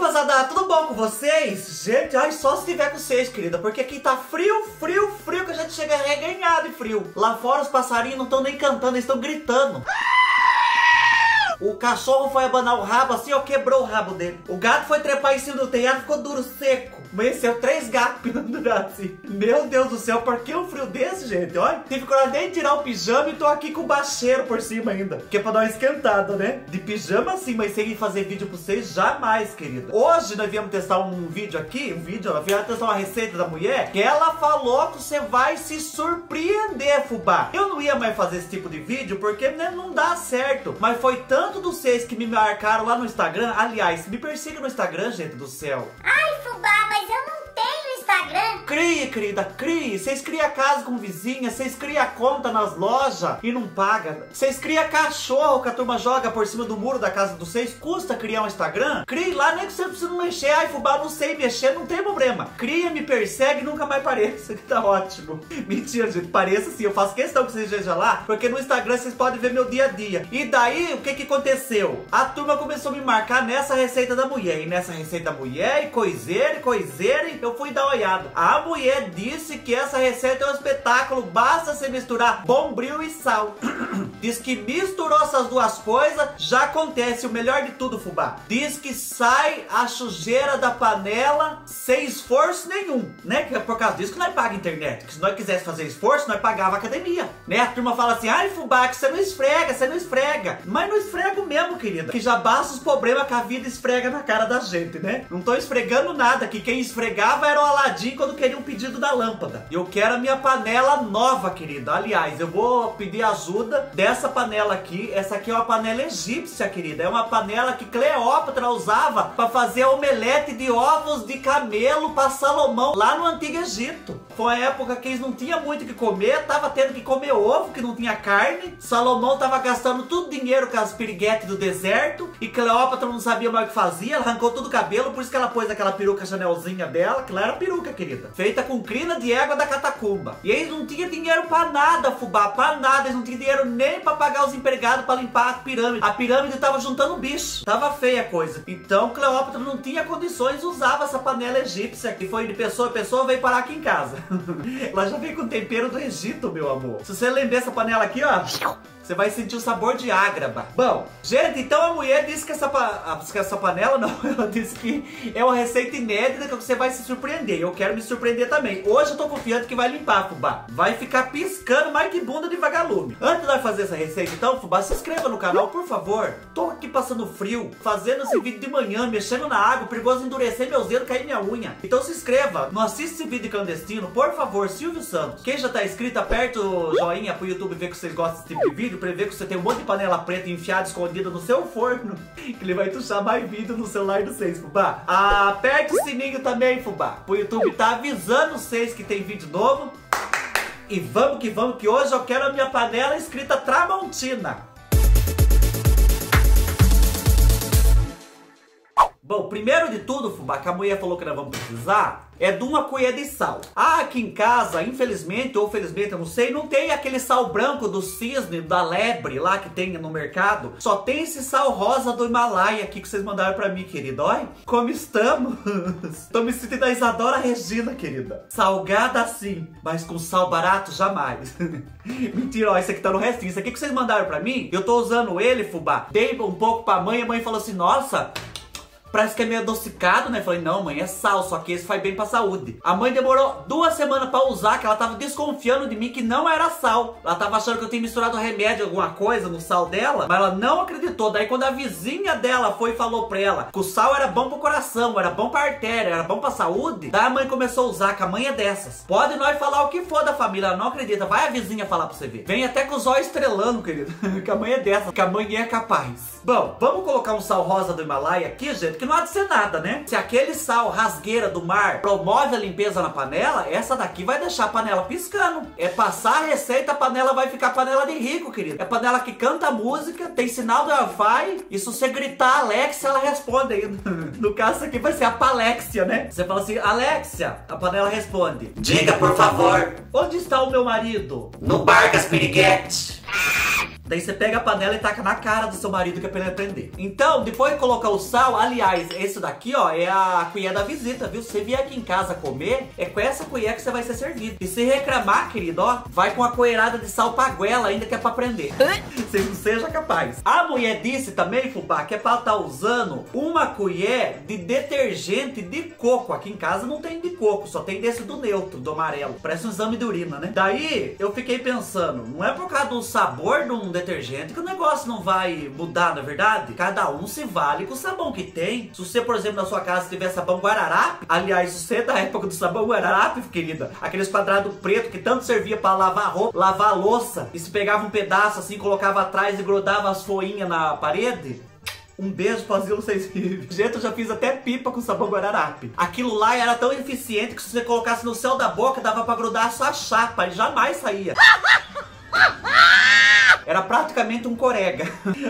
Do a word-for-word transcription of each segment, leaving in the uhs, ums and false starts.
Rapaziada, tudo bom com vocês? Gente, ai, só se tiver com vocês, querida, porque aqui tá frio, frio, frio, que a gente chega reganhado de frio. Lá fora os passarinhos não estão nem cantando, eles estão gritando. O cachorro foi abanar o rabo assim, ó, quebrou o rabo dele. O gato foi trepar em cima do telhado, ficou duro, seco. Amanheceu três gatos pendurados assim. Meu Deus do céu, por que um frio desse, gente? Olha, tive coragem nem de tirar o pijama e tô aqui com o bacheiro por cima ainda. Que é pra dar uma esquentada, né? De pijama assim, mas sem fazer vídeo pra vocês, jamais, querida. Hoje nós viemos testar um vídeo aqui, um vídeo, nós viemos testar uma receita da mulher, que ela falou que você vai se surpreender, fubá. Eu não ia mais fazer esse tipo de vídeo, porque né, não dá certo. Mas foi tanto Tanto dos seis que me marcaram lá no Instagram. Aliás, me persiga no Instagram, gente do céu. Ai, fubá, mas eu não tenho Instagram. Crie, querida, crie. Vocês criam casa com vizinha, vocês criam conta nas lojas e não paga. Vocês criam cachorro que a turma joga por cima do muro da casa dos seis. Custa criar um Instagram? Crie lá, nem que você precisa mexer. Ai, fubá, não sei mexer, não tem problema. Cria, me persegue, nunca mais pareça, que tá ótimo. Mentira, gente, pareça sim. Eu faço questão que vocês vejam lá, porque no Instagram vocês podem ver meu dia a dia. E daí, o que que aconteceu? A turma começou a me marcar nessa receita da mulher, e nessa receita da mulher, e coiseira, e coiseira, e eu fui dar uma olhada. A mulher disse que essa receita é um espetáculo, basta você misturar bombril e sal. Diz que misturou essas duas coisas, já acontece o melhor de tudo, fubá. Diz que sai a sujeira da panela sem esforço nenhum, né? Que é por causa disso que nós paga internet, que se nós quiséssemos fazer esforço, nós pagava academia, né? A turma fala assim, ai, fubá, que você não esfrega, você não esfrega. Mas não esfrego mesmo, querida, que já basta os problemas que a vida esfrega na cara da gente, né? Não tô esfregando nada, que quem esfregava era o Aladim quando queria um pedido da lâmpada. Eu quero a minha panela nova, querida. Aliás, eu vou pedir ajuda dela. Essa panela aqui, essa aqui é uma panela egípcia, querida. É uma panela que Cleópatra usava para fazer omelete de ovos de camelo para Salomão lá no Antigo Egito. Foi a época que eles não tinham muito o que comer, tava tendo que comer ovo, que não tinha carne. Salomão tava gastando tudo dinheiro com as piriguetes do deserto e Cleópatra não sabia mais o que fazia, ela arrancou todo o cabelo, por isso que ela pôs aquela peruca chanelzinha dela, que lá era peruca, querida, feita com crina de égua da catacumba. E eles não tinham dinheiro para nada, fubá, para nada, eles não tinham dinheiro nem pra pagar os empregados pra limpar a pirâmide. A pirâmide tava juntando bicho. Tava feia a coisa. Então Cleópatra não tinha condições, usava essa panela egípcia, que foi de pessoa a pessoa, veio parar aqui em casa. Ela já veio com tempero do Egito, meu amor. Se você lembrar essa panela aqui, ó, você vai sentir o sabor de ágraba. Bom, gente, então a mulher disse que essa, pa... que essa panela, não, ela disse que é uma receita inédita, que você vai se surpreender. Eu quero me surpreender também. Hoje eu tô confiante que vai limpar, fubá. Vai ficar piscando mais que bunda de vagalume. Antes de nós fazer essa receita, então, fubá, se inscreva no canal, por favor. Tô aqui passando frio, fazendo esse vídeo de manhã, mexendo na água, perigoso endurecer meus dedos, cair minha unha. Então se inscreva, não assiste esse vídeo clandestino, por favor, Silvio Santos. Quem já tá inscrito, aperta o joinha pro YouTube ver que vocês gostam desse tipo de vídeo. Prever que você tem um monte de panela preta enfiada, escondida no seu forno, que ele vai tuchar mais vídeo no celular de vocês, fubá. Ah, aperta o sininho também, fubá, pro YouTube tá avisando vocês que tem vídeo novo. E vamos que vamos, que hoje eu quero a minha panela escrita Tramontina. Bom, primeiro de tudo, fubá, que a mulher falou que nós vamos precisar é de uma colher de sal. Ah, aqui em casa, infelizmente ou felizmente, eu não sei, não tem aquele sal branco do cisne, da lebre lá que tem no mercado. Só tem esse sal rosa do Himalaia aqui que vocês mandaram pra mim, querida. Olha, como estamos? Tô me sentindo a Isadora Regina, querida. Salgada sim, mas com sal barato jamais. Mentira, ó, esse aqui tá no restinho. Esse aqui que vocês mandaram pra mim, eu tô usando ele, fubá. Dei um pouco pra mãe, a mãe falou assim, nossa, parece que é meio adocicado, né? Falei, não, mãe, é sal, só que esse faz bem pra saúde. A mãe demorou duas semanas pra usar, que ela tava desconfiando de mim que não era sal. Ela tava achando que eu tinha misturado remédio, alguma coisa no sal dela, mas ela não acreditou. Daí quando a vizinha dela foi e falou pra ela que o sal era bom pro coração, era bom pra artéria, era bom pra saúde, daí a mãe começou a usar, que a mãe é dessas. Pode nós falar o que for da família, ela não acredita. Vai a vizinha falar pra você ver. Vem até com os olhos estrelando, querido. Que a mãe é dessas, que a mãe é capaz. Bom, vamos colocar um sal rosa do Himalaia aqui, gente, que não há de ser nada, né? Se aquele sal rasgueira do mar promove a limpeza na panela, essa daqui vai deixar a panela piscando. É passar a receita, a panela vai ficar panela de rico, querido. É panela que canta música, tem sinal do Wi-Fi, e se você gritar Alexia, ela responde ainda. No caso, isso aqui vai ser a Palexia, né? Você fala assim, Alexia, a panela responde. Diga, por favor. Onde está o meu marido? No bar das piriguetes. Daí você pega a panela e taca na cara do seu marido, que é pra ele aprender. Então, depois de colocar o sal, aliás, esse daqui, ó, é a colher da visita, viu? Se você vier aqui em casa comer, é com essa colher que você vai ser servido. E se reclamar, querido, ó, vai com a colherada de sal pra goela ainda, que é pra aprender. Você não seja capaz. A mulher disse também, Fubá, que é pra estar usando uma colher de detergente de coco. Aqui em casa não tem de coco, só tem desse do neutro, do amarelo. Parece um exame de urina, né? Daí, eu fiquei pensando, não é por causa do sabor de um detergente que o negócio não vai mudar, na verdade? Cada um se vale com o sabão que tem. Se você, por exemplo, na sua casa tiver sabão Guararap, aliás, se você é da época do sabão Guararap, querida, aqueles quadrados preto que tanto servia pra lavar roupa, lavar louça, e se pegava um pedaço assim, colocava atrás e grudava as folhinhas na parede... Um beijo pra Zilo seis. Gente, eu já fiz até pipa com sabão Guararap. Aquilo lá era tão eficiente que se você colocasse no céu da boca, dava pra grudar a sua chapa e jamais saía. Era praticamente um corega.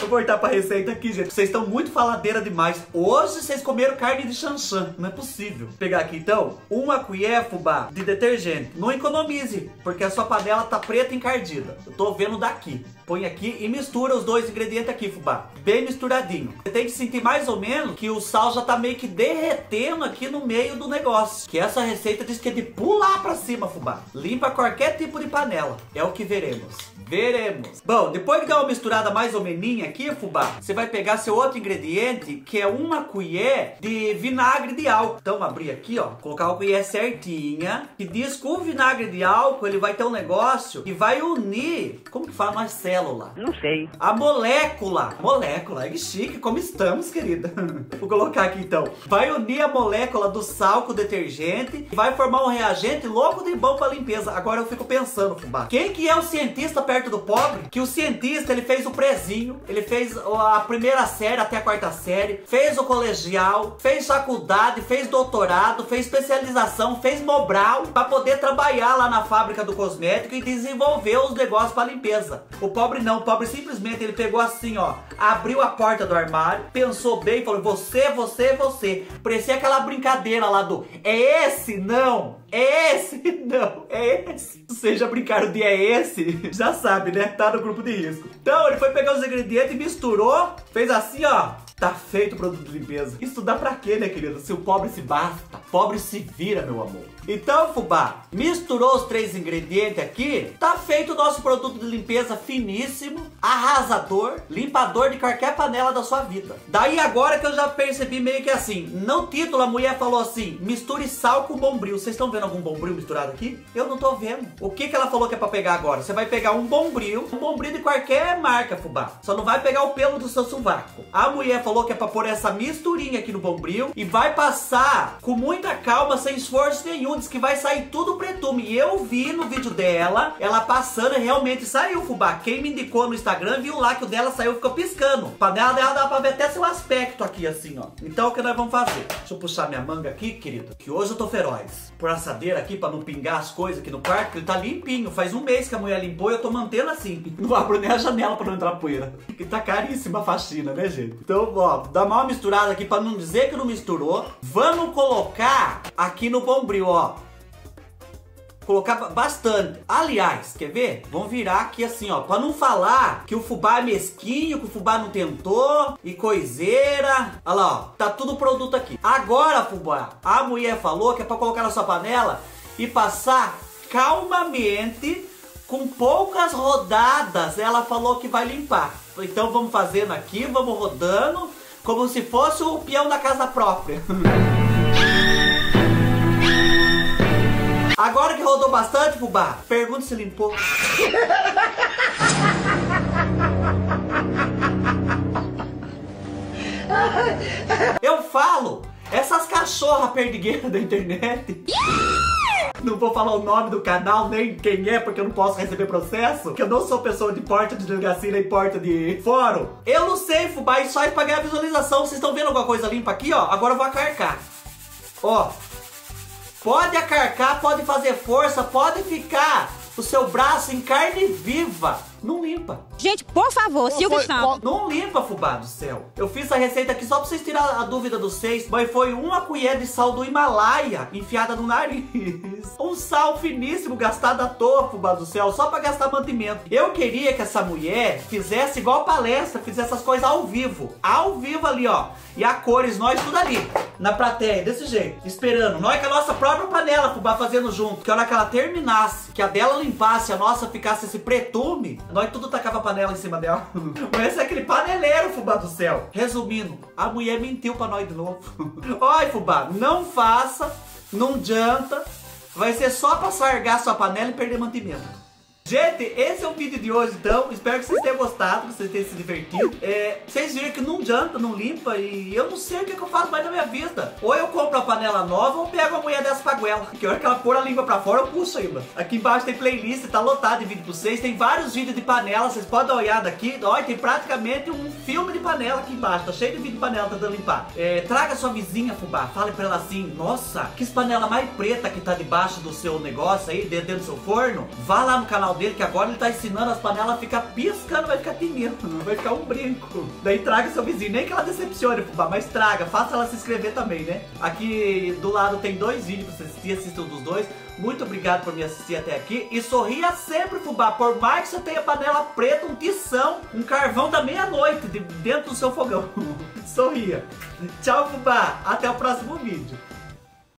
Vou cortar pra receita aqui, gente. Vocês estão muito faladeira demais. Hoje vocês comeram carne de chanchã. Não é possível. Vou pegar aqui, então, uma colher, Fubá, de detergente. Não economize, porque a sua panela tá preta e encardida. Eu tô vendo daqui. Põe aqui e mistura os dois ingredientes aqui, Fubá. Bem misturadinho. Você tem que sentir mais ou menos que o sal já tá meio que derretendo aqui no meio do negócio. Que essa receita diz que é de pular pra cima, Fubá. Limpa qualquer tipo de panela. É o que veremos. Veremos. Bom, depois que dá uma misturada mais ou meninha aqui, Fubá, você vai pegar seu outro ingrediente, que é uma colher de vinagre de álcool. Então, abrir aqui, ó, colocar uma colher certinha, que diz que o vinagre de álcool, ele vai ter um negócio que vai unir, como que fala, mais célula? Não sei. A molécula. Molécula, é chique, como estamos, querida. Vou colocar aqui, então. Vai unir a molécula do sal com o detergente, e vai formar um reagente louco de bom pra limpeza. Agora eu fico pensando, Fubá, quem que é o cientista perto do pobre, que o cientista, ele fez o prezinho, ele fez a primeira série até a quarta série, fez o colegial, fez faculdade, fez doutorado, fez especialização, fez mobral, pra poder trabalhar lá na fábrica do cosmético e desenvolver os negócios pra limpeza. O pobre não, o pobre simplesmente, ele pegou assim, ó, abriu a porta do armário, pensou bem, falou, você, você, você. Parecia aquela brincadeira lá do, é esse? Não! É esse? Não, é esse. Vocês já brincaram de é esse? Já sabe, né? Tá no grupo de risco. Então, ele foi pegar os ingredientes e misturou. Fez assim, ó. Tá feito o produto de limpeza. Isso dá pra quê, né, querida? Se o pobre se basta, pobre se vira, meu amor. Então, Fubá, misturou os três ingredientes aqui. Tá feito o nosso produto de limpeza finíssimo, arrasador, limpador de qualquer panela da sua vida. Daí agora que eu já percebi meio que assim, no título a mulher falou assim, misture sal com bombril. Vocês estão vendo algum bombril misturado aqui? Eu não tô vendo. O que que ela falou que é pra pegar agora? Você vai pegar um bombril, um bombril de qualquer marca, Fubá. Só não vai pegar o pelo do seu sovaco. A mulher falou que é pra pôr essa misturinha aqui no bombril e vai passar com muita calma, sem esforço nenhum. Diz que vai sair tudo pretume. E eu vi no vídeo dela, ela passando e realmente saiu, Fubá. Quem me indicou no Instagram viu lá que o dela saiu e ficou piscando. A panela dela dá pra ver até seu aspecto aqui, assim, ó. Então o que nós vamos fazer? Deixa eu puxar minha manga aqui, querido, que hoje eu tô feroz. Por essa aqui pra não pingar as coisas aqui no quarto, que ele tá limpinho. Faz um mês que a mulher limpou e eu tô mantendo assim. Não abro nem a janela pra não entrar poeira. E tá caríssima a faxina, né, gente? Então, ó, dá uma misturada aqui pra não dizer que não misturou. Vamos colocar aqui no bombril, ó. Colocar bastante. Aliás, quer ver? Vamos virar aqui assim, ó, pra não falar que o Fubá é mesquinho, que o Fubá não tentou e coiseira. Olha lá, ó, tá tudo produto aqui. Agora, Fubá, a mulher falou que é pra colocar na sua panela e passar calmamente, com poucas rodadas. Ela falou que vai limpar. Então vamos fazendo aqui, vamos rodando, como se fosse o peão da casa própria. Agora que rodou bastante, Fubá, pergunta se limpou. Eu falo, essas cachorras perdigueiras da internet... Não vou falar o nome do canal, nem quem é, porque eu não posso receber processo. Que eu não sou pessoa de porta de delegacia nem porta de fórum. Eu não sei, Fubá, isso aí pra ganhar visualização. Vocês estão vendo alguma coisa limpa aqui, ó? Agora eu vou acarcar. Ó. Pode acarcar, pode fazer força, pode ficar o seu braço em carne viva. Não limpa. Gente, por favor, Silvio Santos. Não limpa, fubá do céu. Eu fiz essa receita aqui só pra vocês tirar a dúvida dos seis, mas foi uma colher de sal do Himalaia enfiada no nariz. Um sal finíssimo gastado à toa, fubá do céu, só pra gastar mantimento. Eu queria que essa mulher fizesse igual palestra, fizesse essas coisas ao vivo. Ao vivo ali, ó. E a cores, nós tudo ali. Na plateia, desse jeito. Esperando. Nós com a nossa própria panela, fubá, fazendo junto. Que a hora que ela terminasse, que a dela limpasse, a nossa ficasse esse pretume, nós tudo tacava a panela em cima dela. Mas esse é aquele paneleiro, fubá do céu. Resumindo, a mulher mentiu pra nós de novo. Olha, fubá, não faça, não adianta. Vai ser só pra sargar sua panela e perder mantimento. Gente, esse é o vídeo de hoje, então. Espero que vocês tenham gostado, que vocês tenham se divertido. É, vocês viram que não adianta, não limpa, e eu não sei o que, é que eu faço mais na minha vida. Ou eu compro a panela nova, ou pego a mulher dessa paguela. Que a hora que ela pôr a língua pra fora, eu puxo ainda. Aqui embaixo tem playlist, tá lotado de vídeo pra vocês. Tem vários vídeos de panela, vocês podem dar uma olhada aqui. Olha, tem praticamente um filme de panela aqui embaixo. Tá cheio de vídeo de panela tentando limpar. É, traga sua vizinha, fubá. Fale pra ela assim, nossa, que panela mais preta que tá debaixo do seu negócio aí, dentro do seu forno. Vá lá no canal dele, que agora ele tá ensinando as panelas a ficar piscando, vai ficar pimenta, vai ficar um brinco. Daí traga seu vizinho, nem que ela decepcione, fubá, mas traga, faça ela se inscrever também, né? Aqui do lado tem dois vídeos pra você assistir, assistam dos dois. Muito obrigado por me assistir até aqui. E sorria sempre, fubá, por mais que você tenha panela preta, um tição, um carvão da meia-noite de dentro do seu fogão. Sorria. Tchau, fubá, até o próximo vídeo.